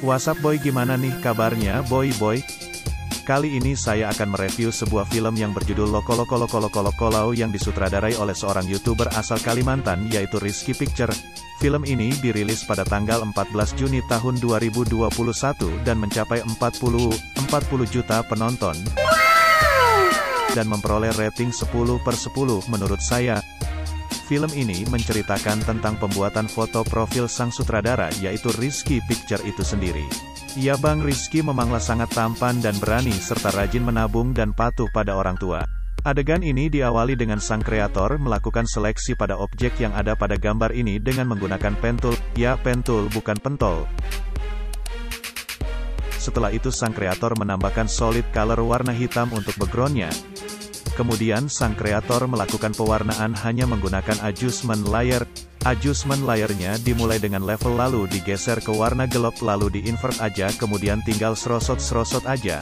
WhatsApp Boy, gimana nih kabarnya Boy? Kali ini saya akan mereview sebuah film yang berjudul Lokolokolokolokolokolaw yang disutradarai oleh seorang YouTuber asal Kalimantan yaitu Rizki Picture. Film ini dirilis pada tanggal 14 Juni tahun 2021 dan mencapai 40 juta penonton dan memperoleh rating 10/10 menurut saya. Film ini menceritakan tentang pembuatan foto profil sang sutradara yaitu Rizki Picture itu sendiri. Ya Bang Rizki memanglah sangat tampan dan berani serta rajin menabung dan patuh pada orang tua. Adegan ini diawali dengan sang kreator melakukan seleksi pada objek yang ada pada gambar ini dengan menggunakan pentul, ya pentul bukan pentol. Setelah itu sang kreator menambahkan solid color warna hitam untuk backgroundnya. Kemudian sang kreator melakukan pewarnaan hanya menggunakan adjustment layer. Adjustment layernya dimulai dengan level lalu digeser ke warna gelap lalu di-invert aja kemudian tinggal serosot-serosot aja.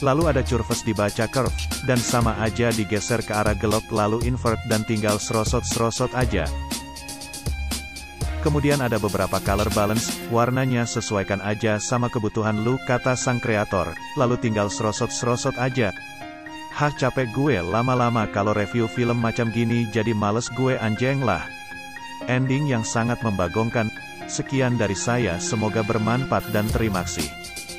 Lalu ada curves dibaca curve, dan sama aja digeser ke arah gelap lalu invert dan tinggal serosot-serosot aja. Kemudian ada beberapa color balance, warnanya sesuaikan aja sama kebutuhan lu kata sang kreator, lalu tinggal serosot-serosot aja. Hah, capek gue lama-lama kalau review film macam gini, jadi males gue anjeng lah. Ending yang sangat membagongkan. Sekian dari saya, semoga bermanfaat dan terima kasih.